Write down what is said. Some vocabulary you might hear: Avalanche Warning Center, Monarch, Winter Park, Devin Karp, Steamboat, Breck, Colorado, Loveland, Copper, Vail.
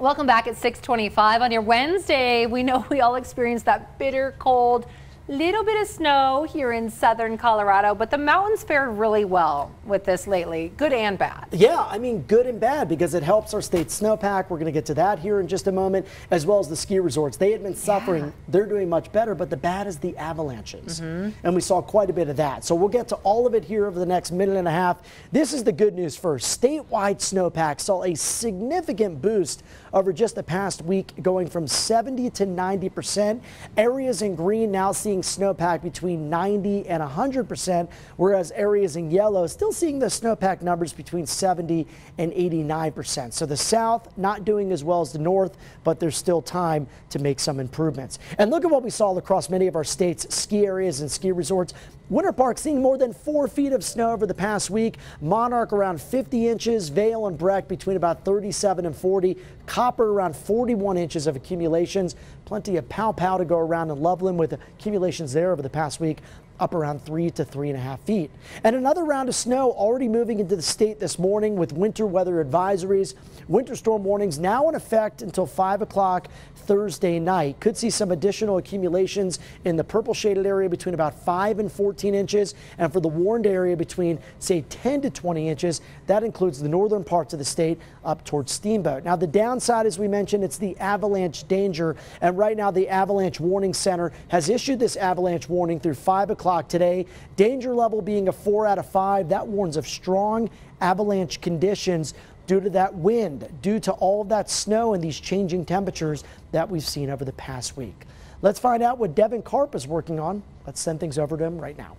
Welcome back at 6:25 on your Wednesday. We know we all experienced that bitter cold, little bit of snow here in southern Colorado, but the mountains fared really well with this lately, good and bad. Yeah, I mean good and bad because it helps our state snowpack. We're going to get to that here in just a moment, as well as the ski resorts. They had been suffering. Yeah. They're doing much better, but the bad is the avalanches. And we saw quite a bit of that. So we'll get to all of it here over the next minute and a half. This is the good news first. Statewide snowpack saw a significant boost over just the past week, going from 70% to 90%. Areas in green now seeing snowpack between 90% and 100%, whereas areas in yellow still seeing the snowpack numbers between 70% and 89%. So the south not doing as well as the north, but there's still time to make some improvements. And look at what we saw across many of our state's ski areas and ski resorts. Winter Park seeing more than 4 feet of snow over the past week. Monarch around 50 inches, Vail and Breck between about 37 and 40, Copper around 41 inches of accumulations. Plenty of pow-pow to go around in Loveland with accumulations there over the past week, up around 3 to 3.5 feet. And another round of snow already moving into the state this morning with winter weather advisories. Winter storm warnings now in effect until 5 o'clock Thursday night. Could see some additional accumulations in the purple shaded area between about 5 and 14 inches. And for the warned area between, say, 10 to 20 inches. That includes the northern parts of the state up towards Steamboat. Now, the downside, as we mentioned, it's the avalanche danger. And right now, the Avalanche Warning Center has issued this avalanche warning through 5 o'clock today. Danger level being a 4 out of 5. That warns of strong avalanche conditions due to that wind, due to all of that snow and these changing temperatures that we've seen over the past week. Let's find out what Devin Karp is working on. Let's send things over to him right now.